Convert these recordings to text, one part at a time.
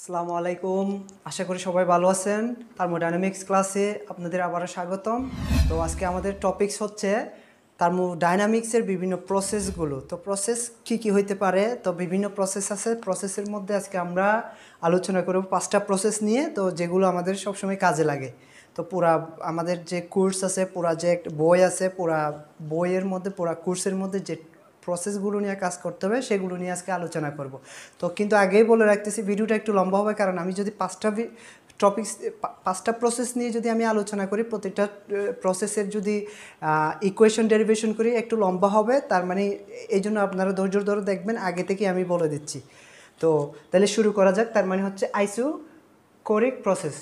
আসসালামু আলাইকুম আশা করি সবাই ভালো আছেন থার্মোডাইনামিক্স ক্লাসে আপনাদের আবারো স্বাগতম তো আজকে আমাদের টপিকস হচ্ছে থার্মোডাইনামিক্সের বিভিন্ন প্রসেসগুলো তো প্রসেস কি কি হইতে পারে তো বিভিন্ন প্রসেস আছে প্রসেসের মধ্যে আজকে আমরা আলোচনা করব পাঁচটা প্রসেস নিয়ে তো যেগুলো আমাদের সব সময় কাজে লাগে তো পুরা আমাদের যে কোর্স আছে পুরা যে বই আছে পুরা বইয়ের মধ্যে পুরা কোর্সের মধ্যে যে প্রসেসগুলো নিয়ে কাজ করতে হবে সেগুলো নিয়ে আজকে আলোচনা করব তো কিন্তু আগেই বলে রাখতেছি ভিডিওটা একটু লম্বা হবে কারণ আমি যদি পাঁচটা প্রসেস নিয়ে যদি আমি আলোচনা করি প্রত্যেকটা প্রসেসের যদি ইকুয়েশন ডেরিভেশন করি একটু লম্বা হবে তার মানে এইজন্য আপনারা ধৈর্য ধরে দেখবেন আগে থেকে আমি বলে দিচ্ছি তো তাহলে শুরু করা যাক তার মানে হচ্ছে আইসোকরিক প্রসেস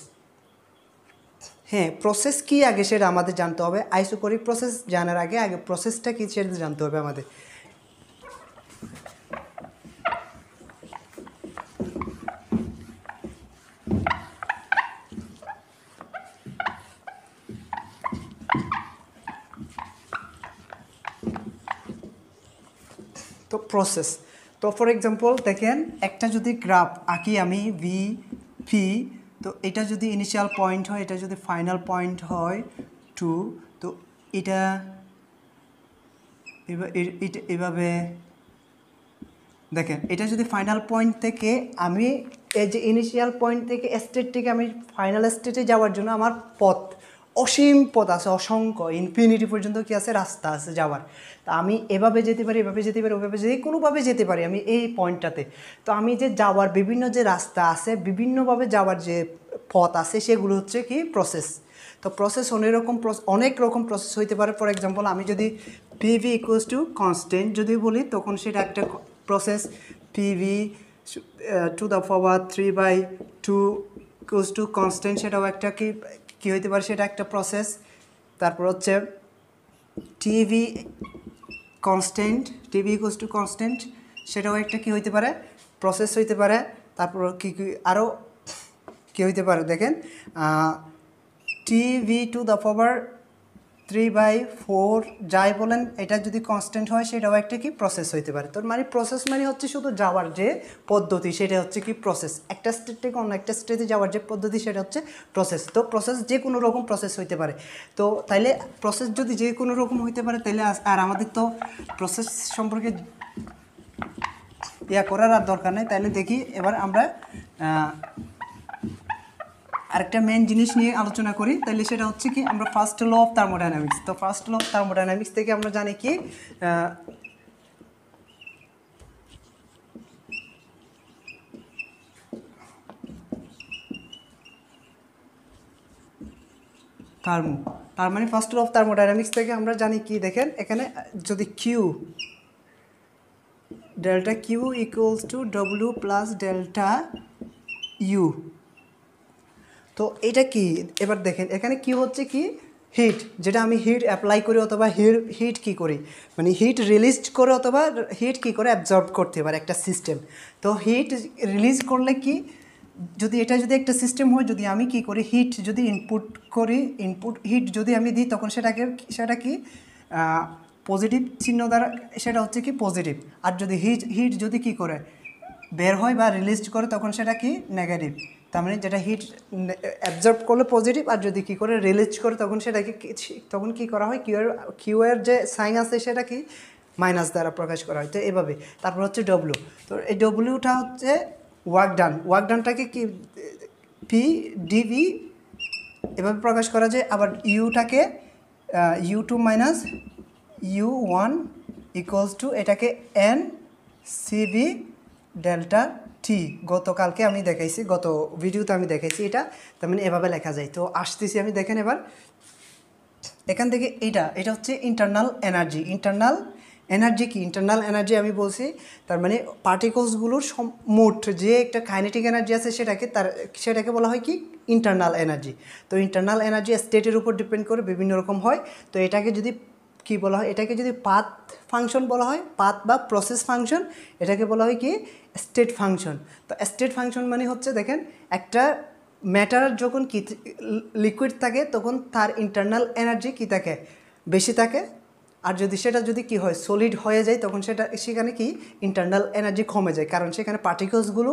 হ্যাঁ প্রসেস কি আগে সেটা আমাদের জানতে হবে আইসোকরিক প্রসেস জানার আগে প্রসেসটা কি সেটা জানতে হবে আমাদের तो प्रोसेस तो फॉर एग्जांपल देखें एक टा जो दी ग्राफ आकी आमी वी पी तो इटा जो दी इनिशियल पॉइंट हो इटा जो दी फाइनल पॉइंट हो टू तो इटा इबा इट इबा बे देखें इटा जो दी फाइनल पॉइंट थे के आमी एज इनिशियल पॉइंट थे के स्टेट थे के आमी फाइनल स्टेट है जावर जो ना हमार पथ অসীম পথ আছে অসংখ্য ইনফিনিটি পর্যন্ত কি আছে রাস্তা আছে যাওয়ার তো আমি এভাবে যেতে পারি এভাবে যেতে পারি ওভাবে যেতে কোনোভাবে যেতে পারি আমি এই পয়েন্টটাতে তো আমি যে যাওয়ার বিভিন্ন যে রাস্তা আছে বিভিন্নভাবে যাওয়ার যে পথ আছে সেগুলো হচ্ছে কি প্রসেস তো প্রসেস অনেক রকম প্রসেস হইতে পারে ফর এক্সাম্পল আমি যদি পিভি ইকুয়ালস টু কনস্ট্যান্ট যদি বলি তখন সেটা একটা process PV to the power 3/2 equals to constant সেটাও একটা কি কি হইতে পারে সেটা একটা প্রসেস তারপর হচ্ছে টিভি ইকুয়ালস টু কনস্ট্যান্ট সেটাও একটা কি হইতে পারে প্রসেস হইতে পারে তারপর কি কি আরো কি হইতে পারে দেখেন টিভি টু দ্য পাওয়ার 3/4 যাই বলেন এটা যদি কনস্ট্যান্ট হয় সেটাও একটা কি প্রসেস হইতে পারে তো মানে প্রসেস মানে হচ্ছে শুধু যাওয়ার যে পদ্ধতি সেটা হচ্ছে কি প্রসেস একটা স্টেট থেকে অন্য একটা স্টেটে যাওয়ার যে পদ্ধতি সেটা হচ্ছে প্রসেস তো প্রসেস যে কোনো রকম প্রসেস হইতে পারে তো তাইলে প্রসেস যদি যে কোনো রকম হইতে পারে তাহলে আর আমাদের তো প্রসেস সম্পর্কে ইয়া করার আর দরকার নেই তাইলে দেখি এবার আমরা আরেকটা মেইন জিনিস নিয়ে আলোচনা করি তাহলে সেটা হচ্ছে কি আমরা ফার্স্ট ল অফ থার্মোডাইনামিক্স তো ফার্স্ট ল অফ থার্মোডাইনামিক্স থেকে আমরা জানি কি তার মানে ফার্স্ট ল অফ থার্মোডাইনামিক্স থেকে আমরা জানি কি দেখেন এখানে যদি Q delta Q equals to W plus delta U তো এটা কি এবার দেখেন এখানে কি হচ্ছে কি হিট যেটা আমি হিট অ্যাপ্লাই করি অথবা হিট কি করি মানে হিট রিলিজ করে অথবা হিট কি করে অ্যাবজর্ব করতে পারে একটা সিস্টেম তো হিট রিলিজ করলে কি যদি এটা যদি একটা সিস্টেম হয় যদি আমি কি করি হিট যদি ইনপুট করি ইনপুট হিট যদি আমি দিই তখন সেটা কি পজিটিভ চিহ্ন দ্বারা সেটা হচ্ছে কি পজিটিভ আর যদি হিট যদি কি করে বের হয় বা রিলিজ করে তখন সেটা কি নেগেটিভ তার মানে যেটা হিট অ্যাবজর্ব করলে পজিটিভ আর যদি কী করে রিলিজ করে তখন সেটাকে তখন কী করা হয় কিউয়ের যে সাইন আছে সেটা কি মাইনাস দ্বারা প্রকাশ করা হয় তো এভাবে তারপর হচ্ছে ডব্লিউ তো এই ডব্লিউটা হচ্ছে ওয়ার্ক ডান ওয়ার্ক ডানটাকে কি পি ডিভি এভাবে প্রকাশ করা যায় আবার ইউটাকে U2 minus U1 equals to এটাকে এন সিভি ডেল্টা টি গতকালকে আমি দেখাইছি গত ভিডিওতে আমি দেখাইছি এটা তার মানে এভাবে লেখা যায় তো আসতেছি আমি দেখেন এবার এখান থেকে এটা হচ্ছে ইন্টারনাল এনার্জি কি ইন্টারনাল এনার্জি আমি বলছি তার মানে পার্টিকলসগুলোর মোট যে একটা কাইনেটিক এনার্জি আছে সেটাকে বলা হয় কি ইন্টারনাল এনার্জি তো ইন্টারনাল এনার্জি স্টেটের উপর ডিপেন্ড করে বিভিন্ন রকম হয় তো এটাকে যদি কি বলা হয় এটাকে যদি পাথ ফাংশন বলা হয় পাথ বা প্রসেস ফাংশন এটাকে বলা হয় কি স্টেট ফাংশন তো স্টেট ফাংশন মানে হচ্ছে দেখেন একটা ম্যাটার যখন কি লিকুইড থাকে তখন তার ইন্টারনাল এনার্জি কি থাকে বেশি থাকে আর যদি সেটা যদি কি হয় সলিড হয়ে যায় তখন সেখানে কি ইন্টারনাল এনার্জি কমে যায় কারণ সেখানে পার্টিকলসগুলো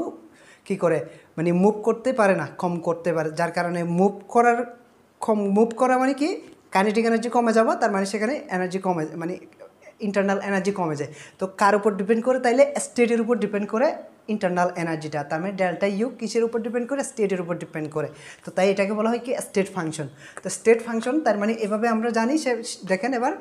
কি করে মানে মুভ করতে পারে না কম করতে পারে যার কারণে মুভ করা মানে কি কাইনেটিক এনার্জি কমে যাওয়া তার মানে সেখানে এনার্জি কমে মানে ইন্টারনাল এনার্জি কমে যায় তো কার উপর ডিপেন্ড করে তাইলে স্টেটের উপর ডিপেন্ড করে ইন্টারনাল এনার্জিটা তার মানে ডেল্টা ইউ কিসের উপর ডিপেন্ড করে স্টেটের উপর ডিপেন্ড করে তো তাই এটাকে বলা হয় কি স্টেট ফাংশন তো স্টেট ফাংশন তার মানে এভাবে আমরা জানি সে দেখেন এবার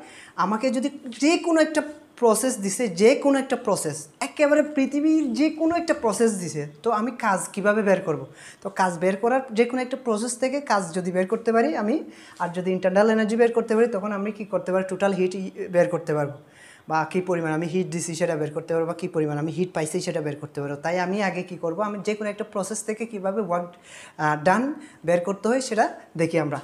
আমাকে যদি যে কোনো একটা প্রসেস দিছে যে কোনো একটা প্রসেস একেবারে পৃথিবীর যে কোনো একটা প্রসেস দিছে তো আমি কাজ কিভাবে বের করব তো কাজ বের করার যে কোনো একটা প্রসেস থেকে কাজ যদি বের করতে পারি আমি আর যদি ইন্টারনাল এনার্জি বের করতে পারি তখন আমি কি করতে পারি টোটাল হিট বের করতে পারবো বা কি পরিমাণ আমি হিট দিছি সেটা বের করতে পারবো বা কি পরিমাণ আমি হিট পাইছি সেটা বের করতে পারবো তাই আমি আগে কি করব আমি যে কোনো একটা প্রসেস থেকে কিভাবে ওয়ার্ক ডান বের করতে হয় সেটা দেখি আমরা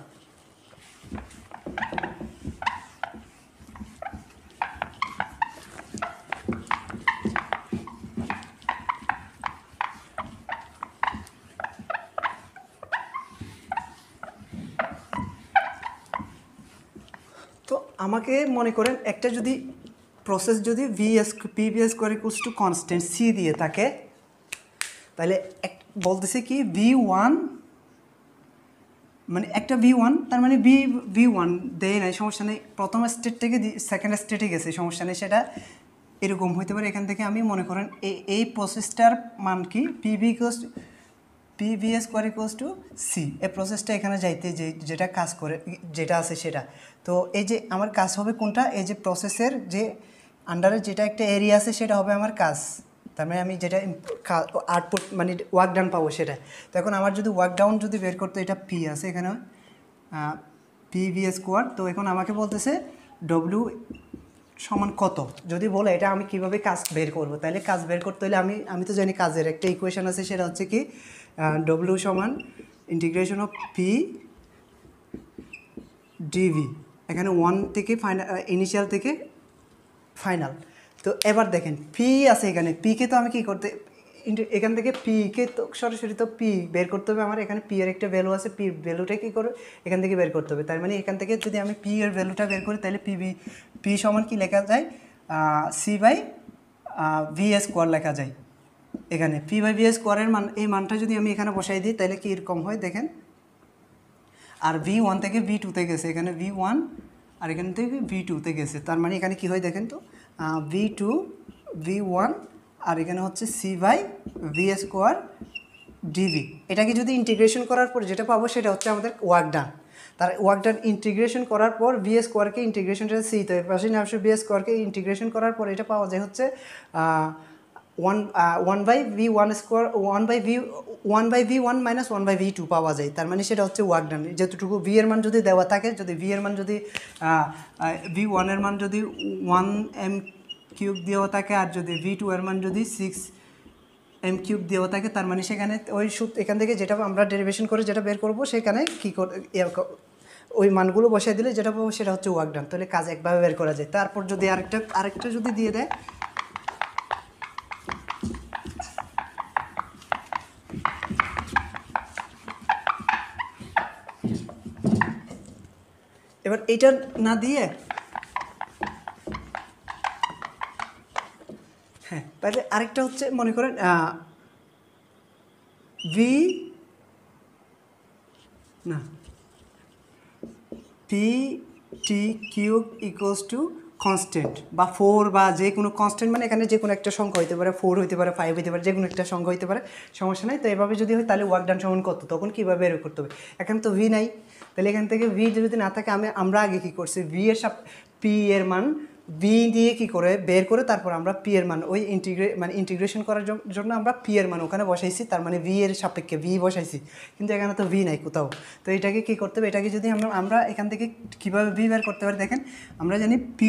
আমাকে মনে করেন একটা যদি প্রসেস যদি PV square equals to constant C দিয়ে থাকে তাহলে বলতেছে কি V1 মানে একটা V1 তার মানে V1 দেয় নাই সমস্যা নেই প্রথম স্টেট থেকে সেকেন্ড স্টেটে গেছে সমস্যা নেই সেটা এরকম হইতে পারে এখান থেকে আমি মনে করেন এই প্রসেসটার মান কি PV square equals to C এই প্রসেসটা এখানে যাইতে যেটা কাজ করে যেটা আছে সেটা তো এই যে আমার কাজ হবে কোনটা এই যে প্রসেসের যে আন্ডারে যেটা একটা এরিয়া আছে সেটা হবে আমার কাজ তার মানে আমি যেটা আউটপুট মানে ওয়ার্ক ডাউন পাবো সেটা তো এখন আমার যদি ওয়ার্ক ডাউন যদি বের করতে এটা P আছে এখানে PV স্কয়ার তো এখন আমাকে বলতেছে W সমান কত যদি বলে এটা আমি কিভাবে কাজ বের করব তাহলে কাজ বের করতে হলে আমি তো জানি কাজের একটা ইকুয়েশন আছে সেটা হচ্ছে কি W সমান ইন্টিগ্রেশন অফ P dV এখানে 1 থেকে ফাইনাল ইনিশিয়াল থেকে ফাইনাল তো এবার দেখেন P আছে এখানে P কে তো আমি কি করতে এখান থেকে P কে তো সরাসরি তো P বের করতে হবে আমার এখানে P এর একটা ভ্যালু আছে P ভ্যালুটা কি করে এখান থেকে বের করতে হবে তার মানে এখান থেকে যদি আমি P এর ভ্যালুটা বের করি তাহলে P সমান কি লেখা যায় C/V স্কয়ার লেখা যায় এখানে P/V স্কয়ারের মান এই মানটা যদি আমি এখানে বসাই দিই তাহলে কি এরকম হয় দেখেন আর V1 থেকে V2 তে গেছে এখানে V1 আর এখান থেকে V2 তে গেছে তার মানে এখানে কি হয় দেখেন তো V2 V1 আর এখানে হচ্ছে C/V স্কয়ার dV এটাকে যদি ইন্টিগ্রেশন করার পর যেটা পাবো সেটা হচ্ছে আমাদের ওয়ার্ক ডান তার ওয়ার্ক ডান ইন্টিগ্রেশন করার পর V স্কয়ারকে ইন্টিগ্রেশনটা সি তো পাশে না আসে V স্কয়ারকে ইন্টিগ্রেশন করার পর এটা পাওয়া যায় হচ্ছে 1/V1 minus 1/V2 পাওয়া যায় তার মানে সেটা হচ্ছে ওয়ার্ক ডান যতটুকু V এর মান যদি দেওয়া থাকে যদি V এর মান যদি V1 এর মান যদি 1m³ দেওয়া থাকে আর যদি V2 এর মান যদি 6m³ দেওয়া থাকে তার মানে সেখানে ওই এখান থেকে যেটা আমরা ডেরিভেশন করে যেটা বের করব সেখানে কি ওই মানগুলো বসাই দিলে যেটা পাবো সেটা হচ্ছে ওয়ার্ক ডান তাহলে কাজ একভাবে বের করা যায় তারপর যদি আরেকটা যদি দিয়ে দেয় এবার এটা না দিয়ে হ্যাঁ তাহলে আরেকটা হচ্ছে মনে করেন P/T³ ইকুয়ালস টু কনস্ট্যান্ট বা 4 বা যে কোনো কনস্ট্যান্ট মানে এখানে যে কোনো একটা সংখ্যা হইতে পারে 4 হইতে পারে 5 হইতে পারে যে কোনো একটা সংখ্যা হইতে পারে সমস্যা নাই তো এভাবে যদি হয় তাহলে ওয়ার্ক ডান সমান কত তখন কীভাবে বের করতে হবে এখন তো V নাই তাহলে এখান থেকে V যদি না থাকে আমরা আগে কী করছি V এর P এর মান V দিয়ে কী করে বের করে তারপর আমরা P এর মান ওই ইন্টিগ্রেশন করার জন্য আমরা P এর মান ওখানে বসাইছি তার মানে V এর সাপেক্ষে V বসাইছি কিন্তু এখানে তো V নাই কোথাও তো এটাকে কী করতে হবে এটাকে যদি আমরা এখান থেকে কীভাবে V বের করতে পারি দেখেন আমরা জানি P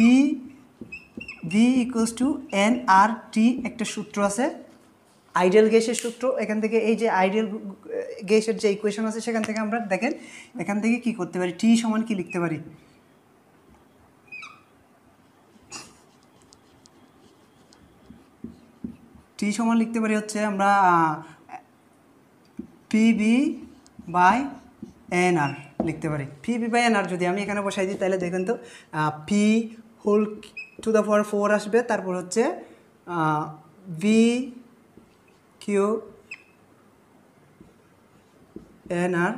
V equals to nRT একটা সূত্র আছে আইডিয়াল গ্যাসের সূত্র এখান থেকে এই যে আইডিয়াল গ্যাসের যে ইকুয়েশন আছে সেখান থেকে আমরা দেখেন এখান থেকে কি করতে পারি T সমান কি লিখতে পারি T সমান লিখতে পারি হচ্ছে আমরা PV/nR লিখতে পারি PV/nR যদি আমি এখানে বসাই দিই তাহলে দেখেন তো P⁴ আসবে তারপর হচ্ছে V³ n r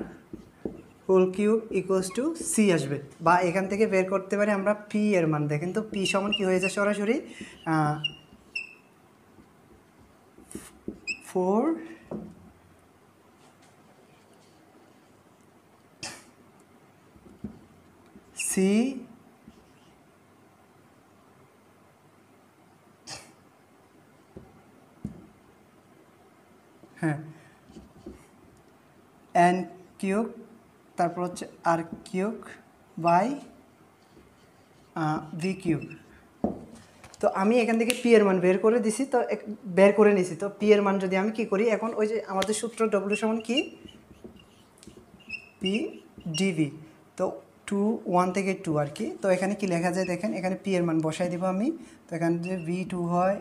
whole cube equals to c আসবে বা এখান থেকে বের করতে পারি আমরা p এর মান দেখেন তো p সমান কি হয়ে যায় সরাসরি 4 c হ্যাঁ n কিউব তারপর হচ্ছে r cube by v cube তো আমি এখান থেকে p এর মান বের করে দিছি তো বের করে নিছি তো p এর মান যদি আমি কি করি এখন ওই যে আমাদের সূত্র w সমান কি p dv তো 2 1 থেকে 2 আর কি তো এখানে কি লেখা যায় দেখেন এখানে p এর মান বসাই দেব আমি তো এখানে যে v2 হয়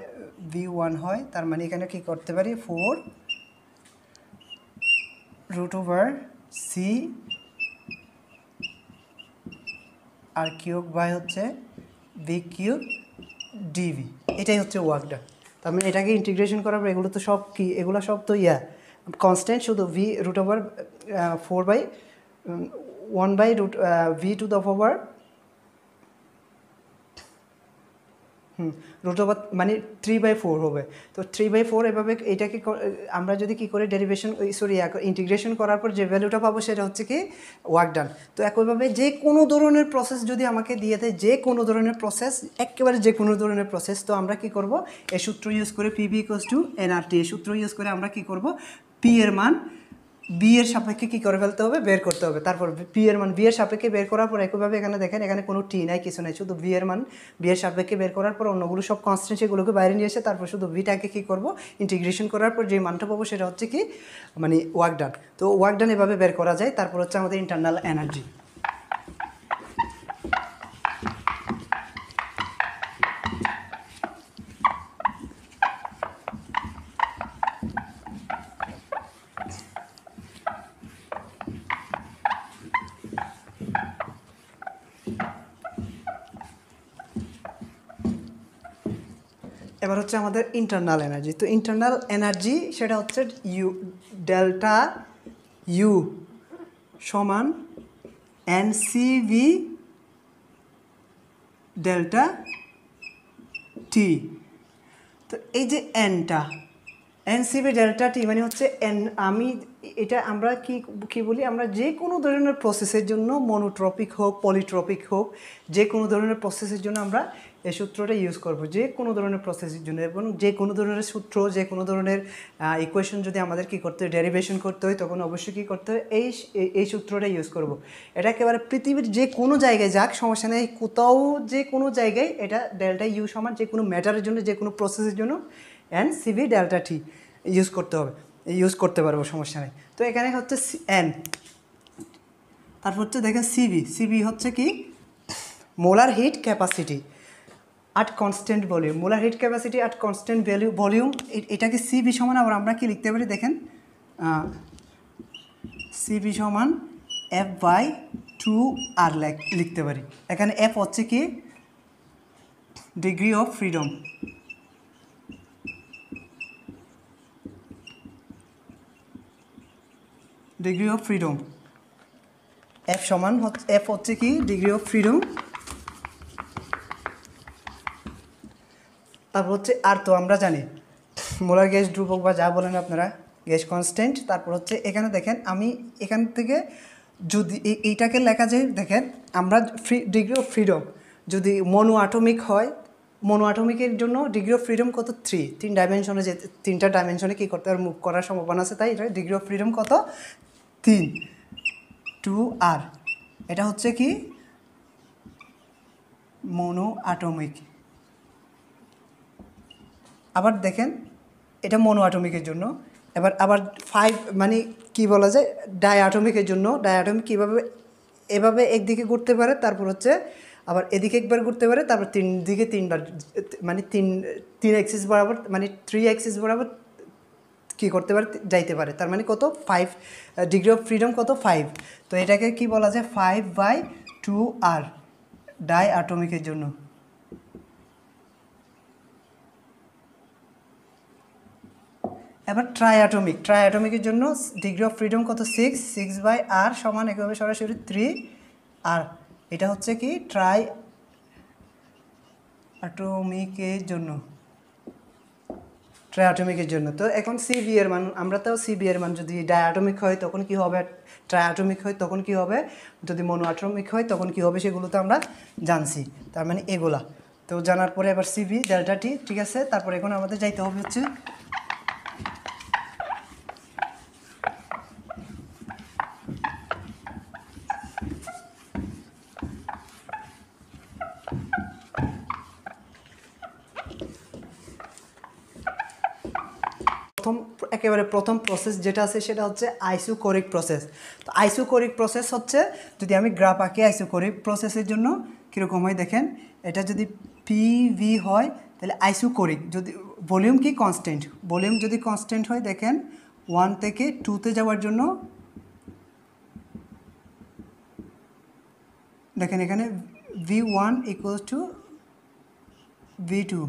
v1 হয় তার মানে এখানে কি করতে পারি 4 root over c r cube by হচ্ছে v cube dv এটাই হচ্ছে ওয়ার্কটা তার মানে এটাকে ইন্টিগ্রেশন করার পর এগুলো তো সব কি এগুলো সব তো ইয়া কনস্ট্যান্ট শুধু v root over 4 by 1 by root v to the power root over মানে 3/4 হবে তো 3/4 এভাবে এটাকে আমরা যদি কি করে ডেরিভেশন সরি ইন্টিগ্রেশন করার পর যে ভ্যালুটা পাবো সেটা হচ্ছে কি ওয়ার্ক ডান তো একইভাবে যে কোনো ধরনের প্রসেস যদি আমাকে দিয়ে দেয় যে কোনো ধরনের প্রসেস একেবারে যে কোনো ধরনের প্রসেস তো আমরা কি করব এই সূত্র ইউজ করে pv = nRT এই সূত্র ইউজ করে আমরা কি করব p এর মান b এর সাপেক্ষে কি করে ফেলতে হবে বের করতে হবে তারপর p এর মান b এর সাপেক্ষে বের করার পর একইভাবে এখানে দেখেন এখানে কোনো t নাই কিছু নাই শুধু b এর মান b এর সাপেক্ষে বের করার পর অন্যগুলো সব কনস্ট্যান্ট সেগুলোকে বাইরে নিয়ে এসে তারপর শুধু b টাকে কি করব ইন্টিগ্রেশন করার পর যে মানটা পাবো সেটা হচ্ছে কি মানে ওয়ার্ক ডান তো ওয়ার্ক ডান এভাবে বের করা যায় তারপর হচ্ছে আমাদের ইন্টারনাল এনার্জি এবার হচ্ছে আমাদের ইন্টারনাল এনার্জি তো ইন্টারনাল এনার্জি সেটা হচ্ছে ইউ ডেল্টা ইউ সমান N C V delta T তো এই যে এনটা N C V delta T মানে হচ্ছে এন আমি এটা আমরা কি কি বলি আমরা যে কোনো ধরনের প্রসেসের জন্য মনোট্রপিক হোক পলিট্রপিক হোক যে কোনো ধরনের প্রসেসের জন্য আমরা এই সূত্রটা ইউজ করব যে কোনো ধরনের প্রসেসের জন্য এবং যে কোনো ধরনের সূত্র যে কোনো ধরনের ইকুয়েশন যদি আমাদের কি করতে হয় ডেরিভেশন করতে হয় তখন অবশ্যই কি করতে হয় এই সূত্রটা ইউজ করব এটা একেবারে পৃথিবীর যে কোনো জায়গায় যাক সমস্যা নেই কোথাও যে কোনো জায়গায় এটা ডেল্টা ইউ সমান যে কোনো ম্যাটারের জন্য যে কোনো প্রসেসের জন্য N CV delta T use করতে হবে ইউজ করতে পারবো সমস্যা নেই তো এখানে হচ্ছে এন তারপর হচ্ছে দেখেন সিভি সিভি হচ্ছে কি molar heat capacity at constant volume molar heat capacity at constant value volume এটাকে cv সমান আবার আমরা কি লিখতে পারি দেখেন cv সমান f by 2r লিখতে পারি এখানে f হচ্ছে কি degree of freedom degree of freedom f সমান f হচ্ছে কি ডিগ্রি অফ ফ্রিডম তারপর হচ্ছে আর তো আমরা জানি মোলার গ্যাস ধ্রুবক বা যা বলেন আপনারা গ্যাস কনস্ট্যান্ট তারপর হচ্ছে এখানে দেখেন আমি এখান থেকে যদি এইটাকে লেখা যায় দেখেন আমরা ডিগ্রি অফ ফ্রিডম যদি মনোঅ্যাটমিক হয় মনোঅ্যাটমিকের জন্য ডিগ্রি অফ ফ্রিডম কত 3 ডাইমেনশনে যে তিনটা ডাইমেনশনে কী করতে হবে মুভ করার সম্ভাবনা আছে তাই এটা ডিগ্রি অফ ফ্রিডম কত 3 2r এটা হচ্ছে কি মনোঅ্যাটমিক আবার দেখেন এটা মনোঅ্যাটমিকের জন্য এবার আবার 5 মানে কি বলা যায় ডায়াটমিকের জন্য ডায়াটমিক কিভাবে এভাবে একদিকে ঘুরতে পারে তারপর হচ্ছে আবার এদিকে একবার ঘুরতে পারে তারপর তিন দিকে তিনবার মানে তিন অ্যাক্সিস বরাবর মানে 3 অ্যাক্সিস বরাবর কি করতে পারে যাইতে পারে তার মানে কত 5 ডিগ্রি অফ ফ্রিডম কত 5 তো এটাকে কি বলা যায় 5/2r ডায়াটমিকের জন্য এবার ট্রাইঅ্যাটমিক, ট্রাইঅ্যাটমিকের জন্য ডিগ্রি অফ ফ্রিডম কত 6, 6/r সমান একভাবে সরাসরি 3r। এটা হচ্ছে কি ট্রাইঅ্যাটমিকের জন্য, ট্রাইঅ্যাটমিকের জন্য। তো এখন সিবি এর মান, আমরা তো সিবি এর মান যদি ডায়াটমিক হয় তখন কি হবে, ট্রাইঅ্যাটমিক হয় তখন কি হবে, যদি মোনোঅ্যাটমিক হয় তখন কি হবে, সেগুলো তো আমরা জানছি। তার মানে এগুলা তো জানার পরে এবার সিবি ডেল্টা টি, ঠিক আছে। তারপরে এখন আমাদের যাইতে হবে হচ্ছে প্রথম, একেবারে প্রথম প্রসেস যেটা আছে সেটা হচ্ছে আইসোকরিক প্রসেস। তো আইসোকরিক প্রসেস হচ্ছে, যদি আমি গ্রাফ আঁকি আইসোকরিক প্রসেসের জন্য কীরকম হয় দেখেন, এটা যদি পিভি হয় তাহলে আইসোকরিক, যদি ভলিউম কি কনস্ট্যান্ট, ভলিউম যদি কনস্ট্যান্ট হয় দেখেন 1 থেকে 2-তে যাওয়ার জন্য দেখেন এখানে V1 = V2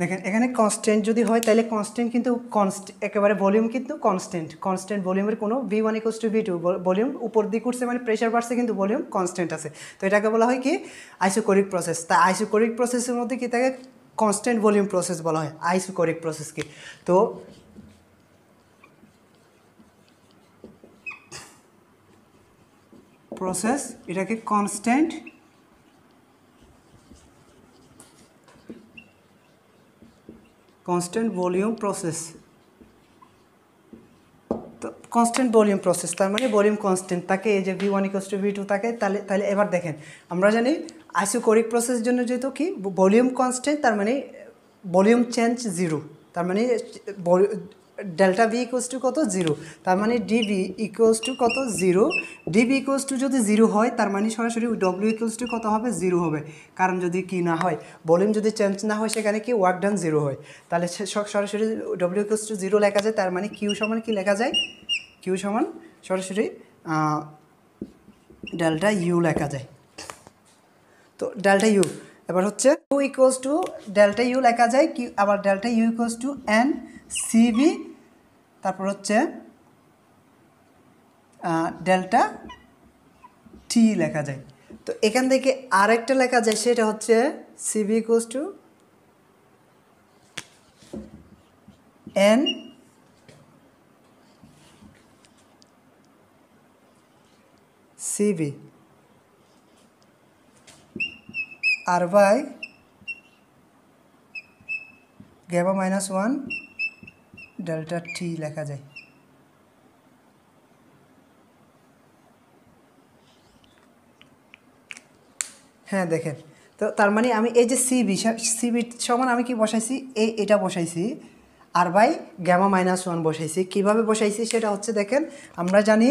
দেখেন এখানে কনস্ট্যান্ট যদি হয় তাহলে কনস্ট্যান্ট কিন্তু একেবারে ভলিউম কিন্তু কনস্ট্যান্ট, কনস্ট্যান্ট ভলিউমের কোনো V1 = V2 ভলিউম উপর দিকে উঠছে মানে প্রেশার বাড়ছে কিন্তু ভলিউম কনস্ট্যান্ট আছে। তো এটাকে বলা হয় কি আইসোকরিক প্রসেস। তা আইসোকরিক প্রসেসের মধ্যে কি থাকে, কনস্ট্যান্ট ভলিউম প্রসেস বলা হয় আইসোকরিক প্রসেসকে। তো প্রসেস এটাকে কনস্ট্যান্ট কনস্ট্যান্ট ভলিউম প্রসেস। তো কনস্ট্যান্ট ভলিউম প্রসেস তার মানে ভলিউম কনস্ট্যান্ট থাকে, এই যে V1 = V2 থাকে। তাহলে তাহলে এবার দেখেন আমরা জানি আইসোকরিক প্রসেসের জন্য যেহেতু কি ভলিউম কনস্ট্যান্ট, তার মানে ভলিউম চেঞ্জ 0, তার মানে ডেল্টা V = কত 0, তার মানে dV = কত 0। dV = যদি 0 হয় তার মানে সরাসরি W = কত হবে 0 হবে, কারণ যদি কি না হয় ভলিউম যদি চেঞ্জ না হয় সেখানে কি ওয়ার্ক ডান 0 হয়, তাহলে সরাসরি W = 0 লেখা যায়। তার মানে কিউ সমান কি লেখা যায়, কিউ সমান সরাসরি ডেল্টা ইউ লেখা যায়। তো ডেল্টা ইউ এবার হচ্ছে U = ডেল্টা ইউ লেখা যায় কি, আবার ডেল্টা U = N সিবি, তারপর হচ্ছে ডেল্টা টি লেখা যায়। তো এখান থেকে আরেকটা লেখা যায়, সেটা হচ্ছে CB = N CV R by gamma -1 delta T লেখা যায়। হ্যাঁ দেখেন, তো তার মানে আমি এই যে সিবি সমান আমি কি বসাইছি, এটা বসাইছি আর বাই গ্যামা -1 বসাইছি। কিভাবে বসাইছি সেটা হচ্ছে দেখেন, আমরা জানি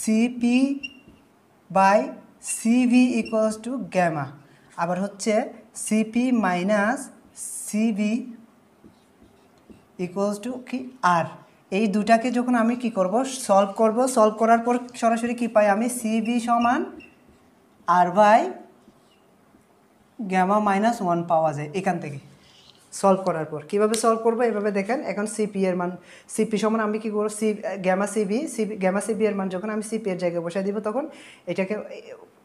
CP/CV = গ্যামা, আবার হচ্ছে CP - CV = কি আর। এই দুটাকে যখন আমি কি করব সলভ করব, সলভ করার পর সরাসরি কি পাই আমি CB = R/γ - 1 পাওয়া যায়। এখান থেকে সলভ করার পর কিভাবে সলভ করব, এভাবে দেখেন এখন সিপি এর মান, সিপি সমান আমি কি করব গ্যামা সিবি এর মান যখন আমি সিপি এর জায়গায় বসাই দিব তখন এটাকে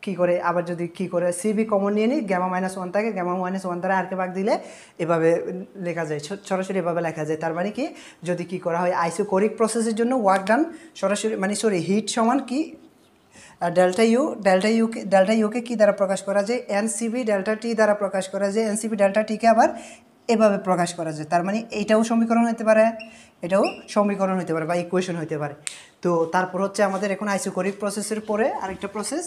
কি করে, আবার যদি কি করে সিবি কমন নিয়ে নিই, গ্যামা -1 থাকে, গ্যামা -1 দ্বারা আরকে ভাগ দিলে এভাবে লেখা যায়, সরাসরি এভাবে লেখা যায়। তার মানে কি যদি কি করা হয় আইসোকরিক প্রসেসের জন্য ওয়ার্ক ডান সরাসরি মানে হিট সমান কি ডেল্টা ইউ, ডেল্টা ইউকে কী দ্বারা প্রকাশ করা যায় NCB ডেল্টা টি দ্বারা প্রকাশ করা যায়। NCB ডেল্টা টিকে আবার এভাবে প্রকাশ করা যায়। তার মানে এটাও সমীকরণ হতে পারে, এটাও সমীকরণ হতে পারে বা ইকুয়েশন হতে পারে। তো তারপর হচ্ছে আমাদের এখন আইসোকরিক প্রসেসের পরে আরেকটা প্রসেস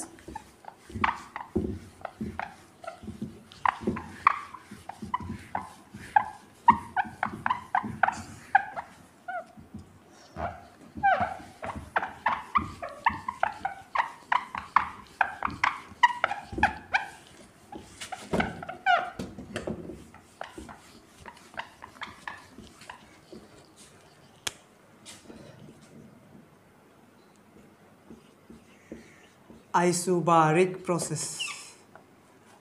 আইসোবারিক প্রসেস,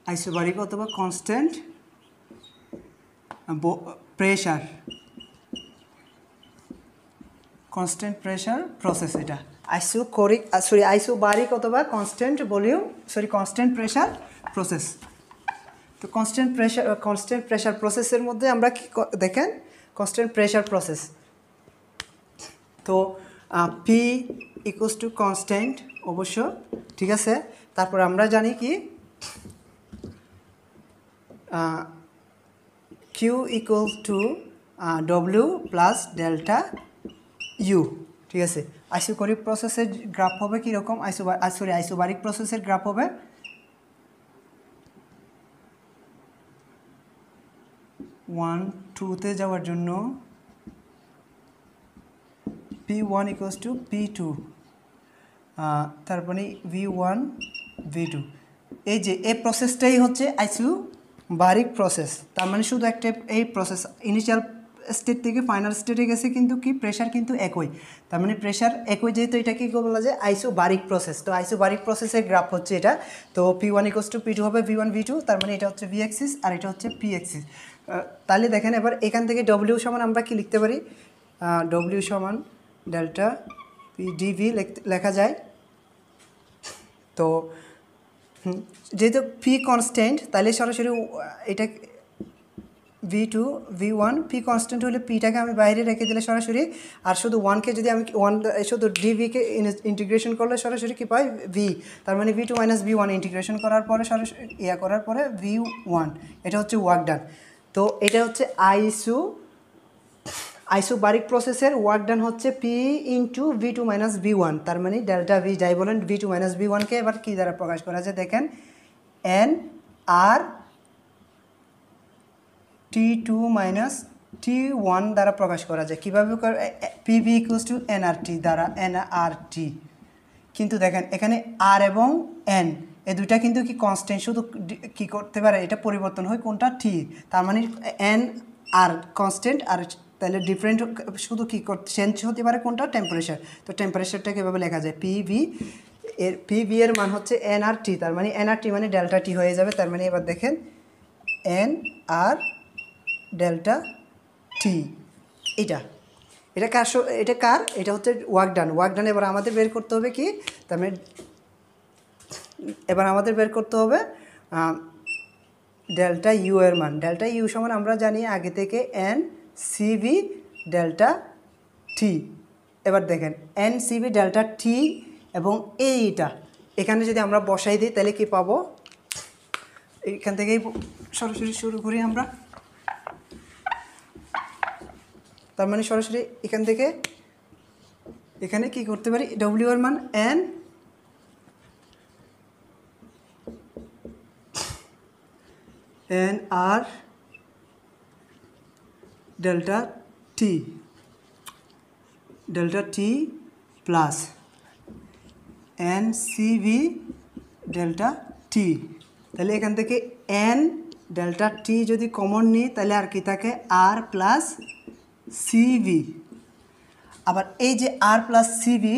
আইসোবারিক অথবা constant pressure, constant pressure process eta. Isochoric, sorry, isobaric অথবা constant volume, sorry, constant pressure process. তো constant pressure process এর মধ্যে আমরা কি দেখেন constant pressure process. তো P equals to constant অবশ্য ঠিক আছে. তারপর আমরা জানি কি Q equals to W plus delta U. ঠিক আছে, আইসোকরিক প্রসেসের গ্রাফ হবে কি রকম, সরি আইসোবারিক প্রসেসের গ্রাফ হবে ওয়ান টুতে যাওয়ার জন্য P1 equals to P2, তারপরে V1 V2, এই যে এই প্রসেসটাই হচ্ছে আইসোবারিক প্রসেস। তার মানে শুধু একটা এই প্রসেস ইনিশিয়াল স্টেট থেকে ফাইনাল স্টেটে গেছে কিন্তু কি প্রেশার কিন্তু একই, তার মানে প্রেশার একই যেহেতু এটাকে কী বলা যায় আইসোবারিক প্রসেস। তো আইসোবারিক প্রসেসের গ্রাফ হচ্ছে এটা। তো P1 equals to P2 হবে V1 V2, তার মানে এটা হচ্ছে V axis আর এটা হচ্ছে P axis। তাহলে দেখেন এবার এখান থেকে W সমান আমরা কি লিখতে পারি, W সমান ডেল্টা পি ডিভি লেখা যায়। তো যেহেতু P কনস্ট্যান্ট তাহলে সরাসরি এটা V2 V1 P কনস্ট্যান্ট হলে পিটাকে আমি বাইরে রেখে দিলে সরাসরি, আর শুধু ওয়ানকে যদি আমি ওয়ান শুধু ডিভিকে ইন্টিগ্রেশন করলে সরাসরি কী পাই V, তার মানে V2 মাইনাস V1 ইন্টিগ্রেশন করার পরে সরাসরি ইয়া করার পরে V1, এটা হচ্ছে ওয়ার্ক ডান। তো এটা হচ্ছে আইসোবারিক প্রসেসের ওয়ার্ক ডান হচ্ছে P into V2 minus V1, তার মানে ডেল্টা V যাই বলেন V2 মাইনাস V1কে এবার কী দ্বারা প্রকাশ করা যায় দেখেন N আর T2 মাইনাস T1 দ্বারা প্রকাশ করা যায়। কীভাবে PV ইকুয়ালস টু NRT দ্বারা, NRT কিন্তু দেখেন এখানে R এবং N এই দুইটা কিন্তু কি কনস্ট্যান্ট, শুধু কী করতে পারে এটা পরিবর্তন হয় কোনটা T, তার মানে N আর কনস্ট্যান্ট আর তাহলে ডিফারেন্ট শুধু কী চেঞ্জ হতে পারে কোনটা টেম্পারেচার। তো টেম্পারেচারটাকে এভাবে লেখা যায় PV এর PV এর মান হচ্ছে NRT, তার মানে NRT মানে ডেল্টা T হয়ে যাবে, তার মানে এবার দেখেন N আর ডেল্টা টি এটা এটা কার এটা কার এটা হচ্ছে ওয়ার্ক ডান। ওয়ার্ক ডান এবার আমাদের বের করতে হবে কি, তার মানে এবার আমাদের বের করতে হবে ডেল্টা ইউ এর মান। ডেল্টা ইউ সমান আমরা জানি আগে থেকে এন সিভি ডেল্টা টি। এবার দেখেন এন সিভি ডেল্টা টি এবং এইটা এখানে যদি আমরা বসাই দিই তাহলে কি পাবো, এখান থেকেই সরাসরি শুরু করি আমরা, তার মানে সরাসরি এখান থেকে এখানে কি করতে পারি ডব্লিউ এর মান N N R delta T plus N CV delta T. তাহলে এখান থেকে এন ডেল্টা টি যদি কমন নিই তাহলে আর কি থাকে আর প্লাস সিভি। আবার এই যে আর প্লাস সিভি,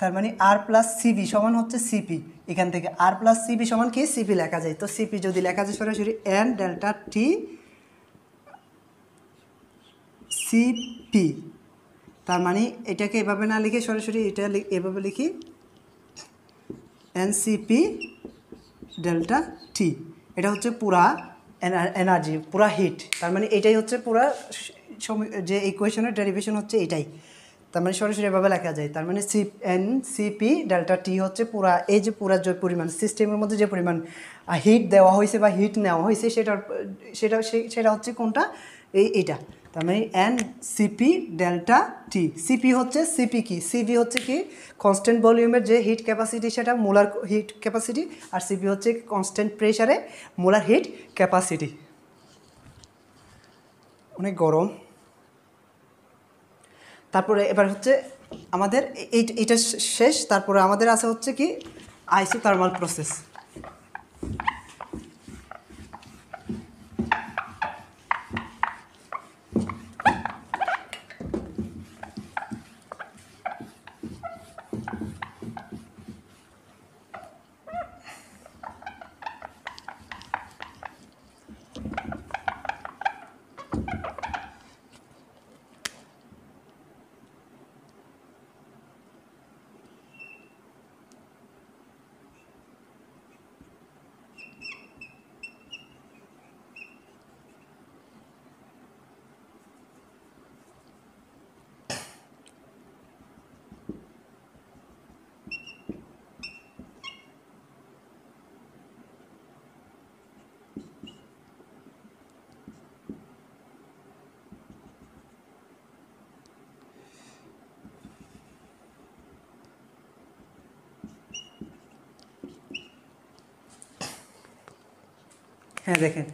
তার মানে আর প্লাস সিভি সমান হচ্ছে সিপি, এখান থেকে আর প্লাস সিভি সমান কি সিপি লেখা যায়। তো সিপি যদি লেখা যায় সরাসরি এন ডেল্টা টি সিপি, তার মানে এটাকে এভাবে না লিখে সরাসরি এটা এভাবে লিখি এন সিপি ডেল্টা টি, এটা হচ্ছে পুরা এনার্জি পুরা হিট, তার মানে এটাই হচ্ছে পুরা যে ইকুয়েশনের ডেরিভেশন হচ্ছে এটাই, তার মানে সরাসরি এভাবে লেখা যায়। তার মানে C N CP delta T হচ্ছে পুরা এই যে পুরা যে পরিমাণ সিস্টেমের মধ্যে যে পরিমাণ হিট দেওয়া হয়েছে বা হিট নেওয়া হয়েছে সেটা হচ্ছে কোনটা এইটা, তার মানে N CP delta T. CP হচ্ছে সিপি কি সিপি হচ্ছে কি কনস্ট্যান্ট ভলিউমের যে হিট ক্যাপাসিটি সেটা মোলার হিট ক্যাপাসিটি, আর সিপি হচ্ছে কনস্ট্যান্ট প্রেশারে মোলার হিট ক্যাপাসিটি। অনেক গরম। তারপরে এবার হচ্ছে আমাদের এটা শেষ, তারপরে আমাদের আছে হচ্ছে কি আইসোথার্মাল প্রসেস। হ্যাঁ দেখেন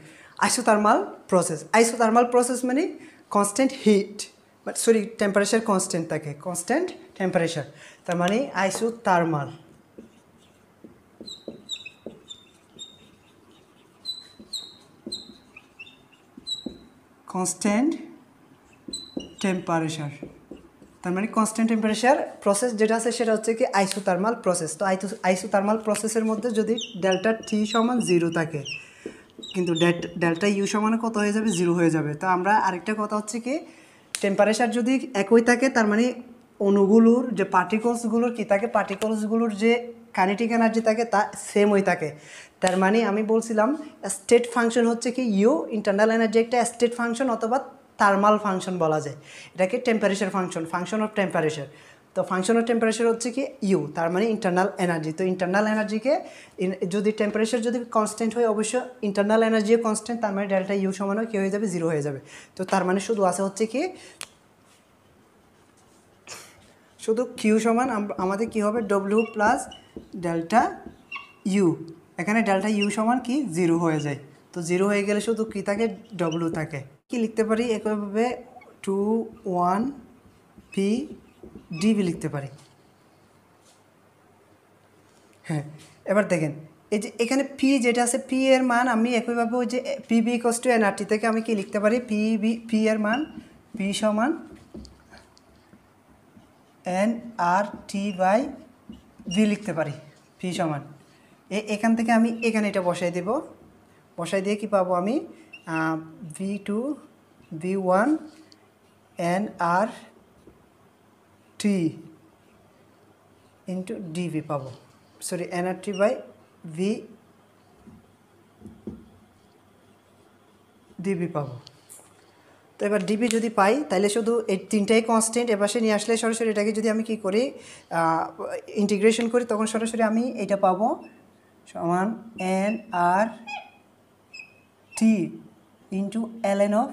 আইসোথার্মাল প্রসেস মানে constant heat but sorry temperature constant থাকে কনস্ট্যান্ট টেম্পারেচার তার মানে আইসোথার্মাল constant temperature তার মানে constant temperature process যেটা আছে সেটা হচ্ছে কি isothermal process তো isothermal process এর মধ্যে যদি delta T সমান 0 থাকে কিন্তু delta U সমান কত হয়ে যাবে 0 হয়ে যাবে তো আমরা আরেকটা কথা হচ্ছে কি temperature যদি একই থাকে তার মানে অণুগুলোর যে particles গুলোর কি থাকে particles গুলোর যে kinetic energy থাকে তা same হই থাকে তার মানে আমি বলছিলাম স্টেট ফাংশন হচ্ছে কি ইউ ইন্টারনাল এনার্জি একটা স্টেট ফাংশন অথবা থার্মাল ফাংশন বলা যায় এটাকে temperature function function of temperature তো ফাংশন অফ টেম্পারেচার হচ্ছে কি ইউ তার মানে ইন্টারনাল এনার্জি তো ইন্টারনাল এনার্জিকে যদি টেম্পারেচার যদি কনস্ট্যান্ট হয় অবশ্য ইন্টারনাল এনার্জিও কনস্ট্যান্ট তার মানে ডেল্টা ইউ সমান কি হয়ে যাবে 0 হয়ে যাবে তো তার মানে শুধু আছে হচ্ছে কি শুধু কিউ সমান আমাদের কি হবে ডব্লিউ প্লাস ডেল্টা ইউ এখানে ডেল্টা ইউ সমান কি 0 হয়ে যায় তো 0 হয়ে গেলে শুধু কি থাকে w থাকে কি লিখতে পারি একভাবে 2 1 p dv লিখতে পারি হ্যাঁ এবার দেখেন এই যে এখানে p যেটা আছে p এর মান আমি একভাবে ওই যে pb = nRT থেকে আমি কি লিখতে পারি pb p এর মান p = nRT/v লিখতে পারি p সমান এখান থেকে আমি এখানে এটা বসায় দেব বসায় দিয়ে কি পাবো আমি v2 v1 nRT into dv পাবো সরি nRT/v dv পাবো তো এবার dv যদি পাই তাহলে শুধু এই তিনটাই কনস্ট্যান্ট এবারে নিয়ে আসলে সরাসরি এটাকে যদি আমি কি করি ইন্টিগ্রেশন করি তখন সরাসরি আমি এটা পাবো সমান nRT into ln of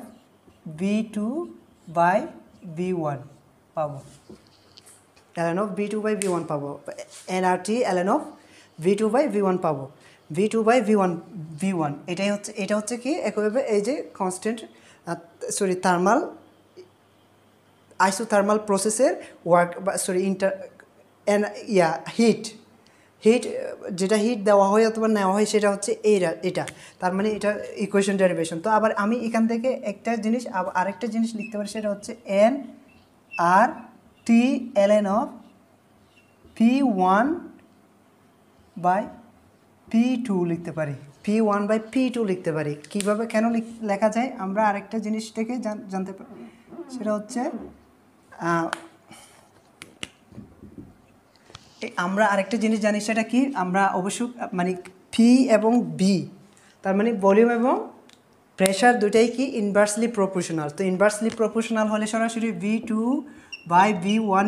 v2/v1 পাবো ln of v2/v1 পাবো nRT ln of v2/v1 পাবো v2/v1 এটাই হচ্ছে এটা হচ্ছে কি একভাবে এই যে কনস্ট্যান্ট সরি থার্মাল আইসোথার্মাল প্রসেসের ওয়ার্ক সরি হিট হিট যেটা হিট দেওয়া হয় অথবা নেওয়া হয় সেটা হচ্ছে এইটা এটা তার মানে এটা ইকুয়েশন ডেরিভেশন তো আবার আমি এখান থেকে একটা জিনিস আরেকটা জিনিস লিখতে পারি সেটা হচ্ছে nRT ln of p1/p2 লিখতে পারি p1/p2 লিখতে পারি কিভাবে কেন লেখা যায় আমরা আরেকটা জিনিস থেকে জানতে পারি সেটা হচ্ছে আমরা আরেকটা জিনিস জানি সেটা কি আমরা অবশ্য মানে p এবং b তার মানে ভলিউম এবং প্রেসার দুটাই কি ইনভার্সলি প্রপোর্শনাল তো ইনভার্সলি প্রপোর্শনাল হলে সরাসরি v2/v1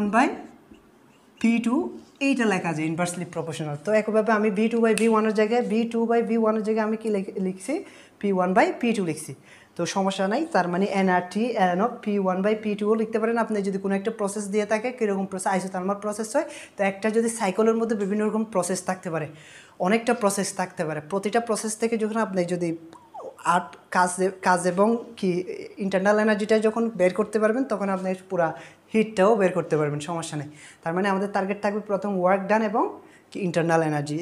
= p1/p2 এইটা লেখা যায় ইনভার্সলি প্রপোর্শনাল তো একভাবে আমি v2/v1 এর জায়গায় v2/v1 এর জায়গায় আমি কি লিখছি p1/p2 লিখছি তো সমস্যা নাই তার মানে nRT ln of p1/p2 ও লিখতে পারেন আপনি যদি কোনো একটা প্রসেস দিয়ে থাকে কি রকম প্রসেস আইসোথার্মাল প্রসেস হয় তো একটা যদি সাইকেলের মধ্যে বিভিন্ন রকম প্রসেস থাকতে পারে অনেকটা প্রসেস থাকতে পারে প্রতিটা প্রসেস থেকে যখন আপনি যদি আট কাজ এবং কি ইন্টারনাল এনার্জিটা যখন বের করতে পারবেন তখন আপনি পুরো হিটটাও বের করতে পারবেন সমস্যা নেই তার মানে আমাদের টার্গেট থাকবে প্রথম ওয়ার্ক ডান এবং কি ইন্টারনাল এনার্জি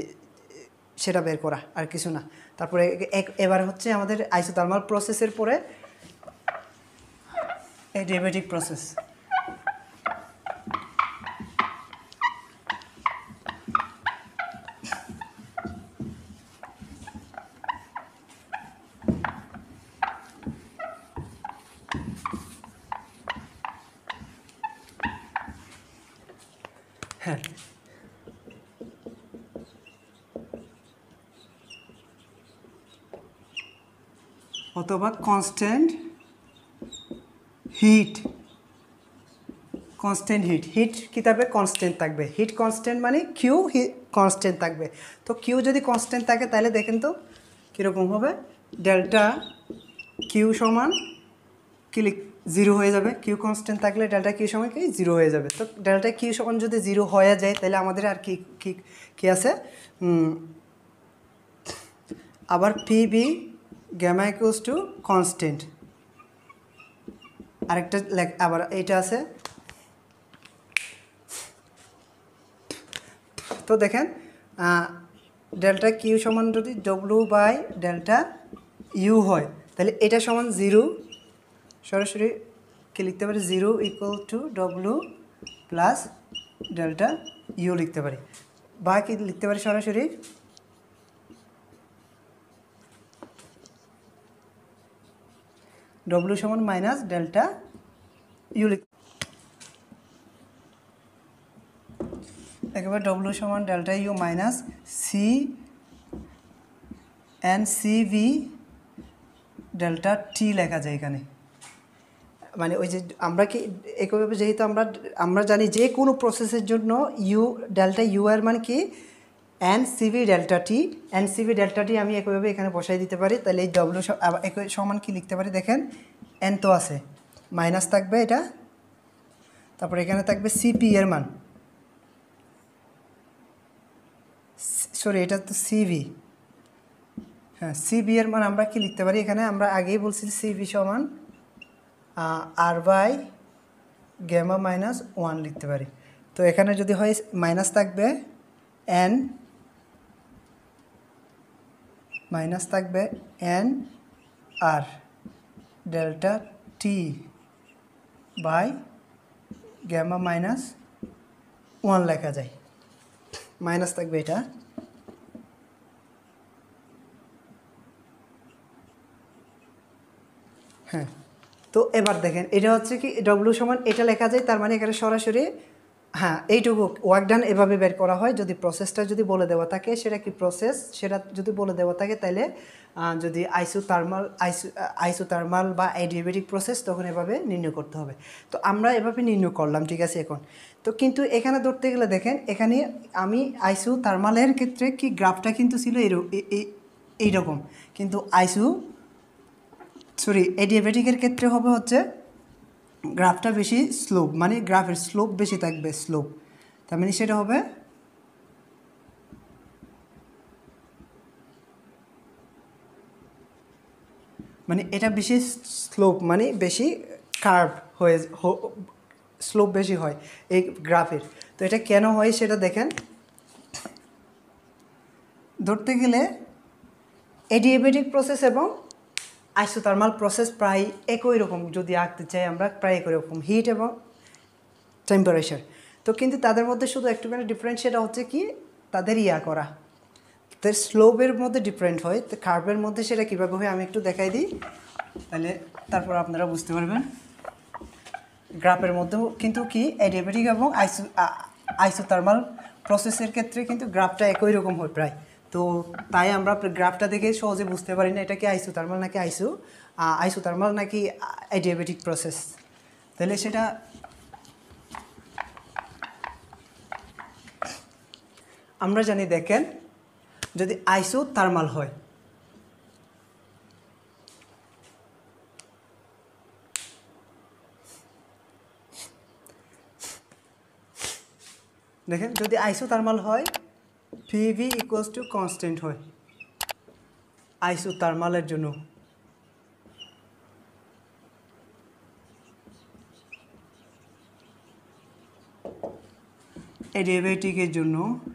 সেটা বের করা আর কিছু না তারপরে এবার হচ্ছে আমাদের আইসোথার্মাল প্রসেসের পরে অ্যাডিয়াবেটিক প্রসেস হ্যাঁ অথবা কনস্ট্যান্ট হিট কিতাবে কনস্ট্যান্ট থাকবে হিট কনস্ট্যান্ট মানে কিউ কনস্ট্যান্ট থাকবে তো কিউ যদি কনস্ট্যান্ট থাকে তাহলে দেখেন তো কীরকম হবে ডেল্টা কিউ সমান কি জিরো হয়ে যাবে, কিউ কনস্ট্যান্ট থাকলে ডেল্টা কিউ সমান কি জিরো হয়ে যাবে। তো ডেল্টা কিউ সমান যদি জিরো হয়ে যায় তাহলে আমাদের আর কি কি কি আছে, আবার P V gamma equals to constant, আরেকটা আবার এইটা আছে। তো দেখেন ডেল্টা কিউ সমান যদি ডব্লু বাই ডেল্টা ইউ হয় তাহলে এটা সমান জিরো, সরাসরি কি লিখতে পারি zero equal to W plus delta U লিখতে পারি, বা কি লিখতে পারি সরাসরি ডব্লু সমান মাইনাস ডেল্টা ইউ লিখ, একেবারে ডব্লু সমান delta U minus C N C V delta T লেখা যায় এখানে। মানে ওই যে আমরা কি একইভাবে যেহেতু আমরা জানি যে কোনো প্রসেসের জন্য ইউ ডেল্টা ইউ এর মান কি N CV delta T, N CV delta T আমি একইভাবে এখানে বসাই দিতে পারি। তাহলে এই ডব্লু একই সমান কি লিখতে পারি, দেখেন এন তো আছে মাইনাস থাকবে এটা, তারপরে এখানে থাকবে সিপি এর মান, সরি এটা তো সিভি, হ্যাঁ সিবি এর মান আমরা কি লিখতে পারি এখানে, আমরা আগেই বলছি সিবি সমান R by gamma minus one লিখতে পারি। তো এখানে যদি হয় মাইনাস থাকবে এন, মাইনাস থাকবে N R delta T by gamma minus one লেখা যায়, মাইনাস থাকবে এটা। হ্যাঁ তো এবার দেখেন এটা হচ্ছে কি ডব্লু সমান এটা লেখা যায়, তার মানে এখানে সরাসরি হ্যাঁ এইটুকু ওয়ার্ক ডান এভাবে বের করা হয় যদি প্রসেসটা যদি বলে দেওয়া থাকে, সেটা কি প্রসেস সেটা যদি বলে দেওয়া থাকে তাহলে যদি আইসোথার্মাল বা অ্যাডিয়াবেটিক প্রসেস তখন এভাবে নির্ণয় করতে হবে। তো আমরা এভাবে নির্ণয় করলাম, ঠিক আছে। এখন তো কিন্তু এখানে ধরতে গেলে দেখেন এখানে আমি আইসোথার্মালের ক্ষেত্রে কি গ্রাফটা কিন্তু ছিল এইরকম, কিন্তু অ্যাডিয়াবেটিকের ক্ষেত্রে হবে হচ্ছে গ্রাফটা বেশি স্লোপ, মানে গ্রাফের স্লোপ বেশি থাকবে, স্লোপ তার মানে সেটা হবে মানে এটা বেশি স্লোপ মানে বেশি কার্ভ হয়ে স্লোপ বেশি হয় এই গ্রাফের। তো এটা কেন হয় সেটা দেখেন, ধরতে গেলে অ্যাডিয়াবেটিক প্রসেস এবং আইসোথার্মাল প্রসেস প্রায় একই রকম, যদি আঁকতে চাই আমরা প্রায় একই রকম হিট এবং টেম্পারেচার। তো কিন্তু তাদের মধ্যে শুধু একটুখানি ডিফারেন্ট, সেটা হচ্ছে কি তাদের করা তাদের স্লোপের মধ্যে ডিফারেন্ট হয়, তো কার্ভের মধ্যে সেটা কীভাবে হয় আমি একটু দেখাই দিই, তাহলে তারপর আপনারা বুঝতে পারবেন। গ্রাফের মধ্যেও কিন্তু কি অ্যাডিয়াবেটিক এবং আইসোথার্মাল প্রসেসের ক্ষেত্রে কিন্তু গ্রাফটা একই রকম হয় প্রায়, তো তাই আমরা গ্রাফটা দেখে সহজে বুঝতে পারি না এটা কি আইসোথার্মাল নাকি আইসোথার্মাল নাকি অ্যাডিয়াবেটিক প্রসেস। তাহলে সেটা আমরা জানি, দেখেন যদি আইসোথার্মাল হয় দেখেন যদি আইসোথার্মাল হয় PV equals to constant হয় আইসোথার্মালের জন্য, অ্যাডিয়াবেটিকের জন্য PV equals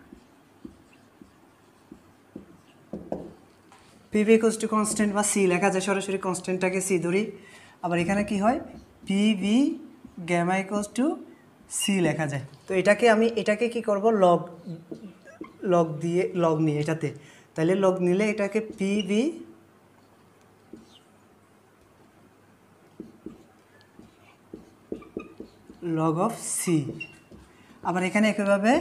to constant বা C লেখা যায় সরাসরি, কনস্ট্যান্টটাকে C ধরি। আবার এখানে কি হয় PV gamma equals to C লেখা যায়। তো এটাকে আমি এটাকে কি করব লগ লগ দিয়ে লগ নিয়ে এটাতে, তাহলে লগ নিলে এটাকে পিবি লগ অফ সি, আবার এখানে একইভাবে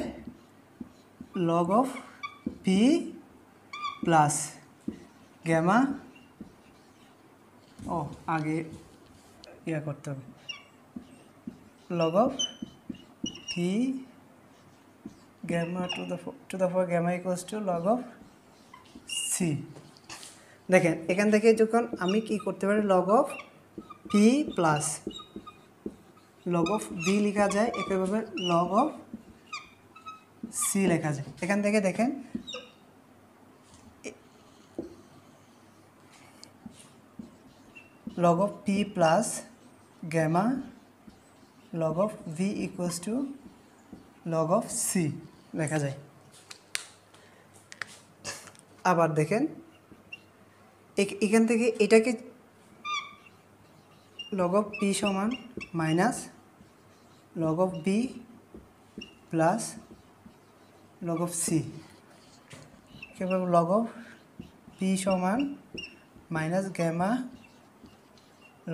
log of P plus gamma, ও আগে করতে হবে log of P gamma to the four gamma equals to log of C. দেখেন এখান থেকে যখন আমি কি করতে পারি log of P plus log of B लिखा जाए एके भावे log of C लिखा जाए एकान देखे देखें log of P plus gamma log of V equals to log of C लिखा जाए आबार देखें एक एकान देखे एटा के log of P समान minus log of B plus log of C केवल log of P समान minus gamma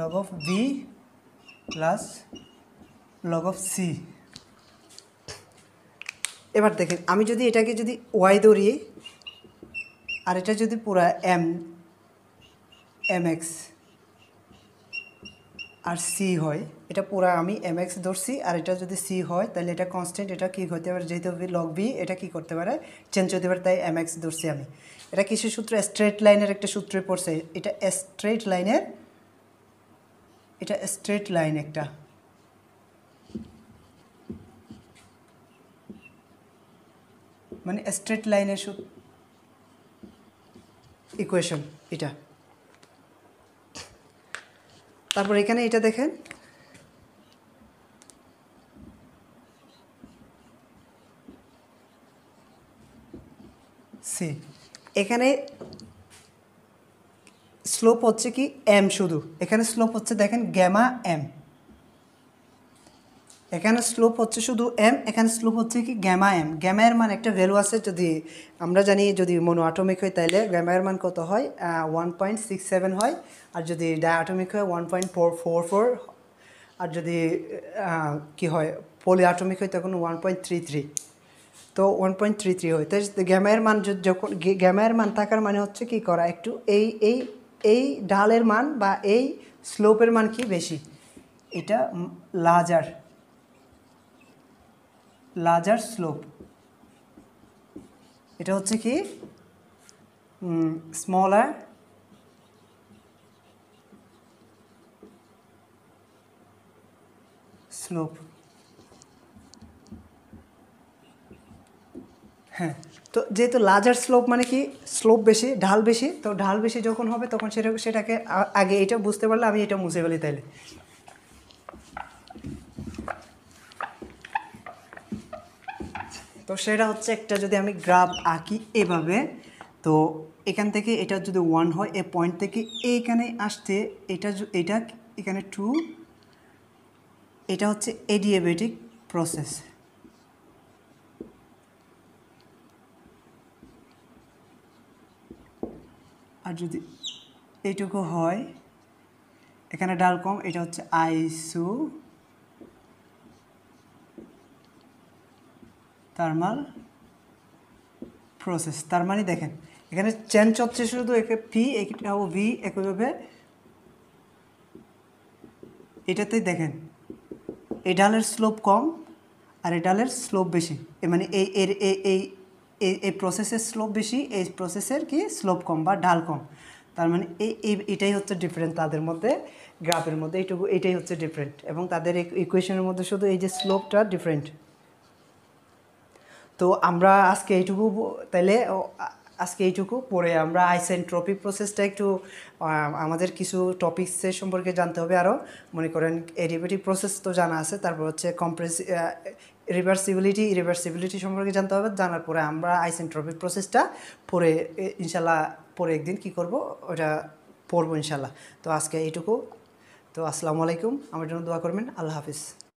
log of B plus log of C এবার দেখেন আমি যদি এটাকে যদি y ধরি আর এটা যদি পুরো m mx আর c হয় এটা পুরো আমি mx ধরছি আর এটা যদি c হয় তাহলে এটা কনস্ট্যান্ট এটা কি হতে পারে যেহেতু log b এটা কি করতে পারে চেঞ্জ হতে পারে তাই mx ধরছি আমি এটা কিসের সূত্র স্ট্রেট লাইনের একটা সূত্র পড়ছে এটা স্ট্রেট লাইন একটা মানে স্ট্রেট লাইনের সূত্র ইকুয়েশন এটা তারপর এখানে এটা দেখেন সি এখানে স্লোপ হচ্ছে কি m শুধু এখানে স্লোপ হচ্ছে দেখেন গামা m এখানে স্লোপ হচ্ছে শুধু m এখানে স্লোপ হচ্ছে কি গামা m গামা এর মান একটা ভ্যালু আছে যদি আমরা জানি যদি মোনোঅ্যাটমিক হয় তাহলে গামা এর মান কত হয় 1.67 হয় আর যদি ডায়াটমিক হয় 1.444 আর যদি কি হয় পলিঅ্যাটমিক হয় তখন 1.33 তো 1.33 হয় তাই গামা এর মান যখন গামা এর মান থাকার মানে হচ্ছে কি করা একটু এই এই এই ঢালের মান বা এই স্লোপের মান কি বেশি এটা larger slope এটা হচ্ছে কি smaller slope হ্যাঁ তো যেহেতু larger slope মানে কি slope বেশি ঢাল বেশি তো ঢাল বেশি যখন হবে তখন সেটাকে আগে এটা বুঝতে পারলে আমি এটা মুছে ফেলি তাইলে তো সেটা হচ্ছে একটা যদি আমি গ্রাফ আঁকি এভাবে তো এখান থেকে এটা যদি 1 হয় এই পয়েন্ট থেকে এইখানে আসতে এটা এখানে 2 এটা হচ্ছে adiabatic process আর যদি এটুকু হয় এখানে ডাল কম এটা হচ্ছে isothermal process তার মানে দেখেন এখানে চেঞ্জ হচ্ছে শুধু একে p এটা ও v একইভাবে এটাতে দেখেন এই ঢালের স্লোপ কম আর এই ঢালের স্লোপ বেশি মানে এই এই এই প্রসেসের স্লোপ বেশি এই প্রসেসের কি স্লোপ কম বা ঢাল কম তার মানে এই এটাই হচ্ছে ডিফারেন্ট তাদের মধ্যে গ্রাফের মধ্যে এইটুকু এটাই হচ্ছে ডিফারেন্ট এবং তাদের ইকুয়েশনের মধ্যে শুধু এই যে স্লোপটা ডিফারেন্ট তো আমরা আজকে এইটুকু তাহলে আজকে এইটুকু পরে আমরা আইসেন্ট্রপিক প্রসেসটা একটু আমাদের কিছু টপিকসের সম্পর্কে জানতে হবে আরো মনে করেন অ্যাডিয়াবেটিক প্রসেস তো জানা আছে তারপর হচ্ছে রিভার্সিবিলিটি সম্পর্কে জানতে হবে জানার পরে আমরা আইসেন্ট্রপিক প্রসেসটা পরে ইনশাআল্লাহ পরে একদিন কি করব ওটা পড়ব ইনশাআল্লাহ তো আজকে এইটুকু তো আসসালামু আলাইকুম আমার জন্য দোয়া করবেন আল্লাহ হাফেজ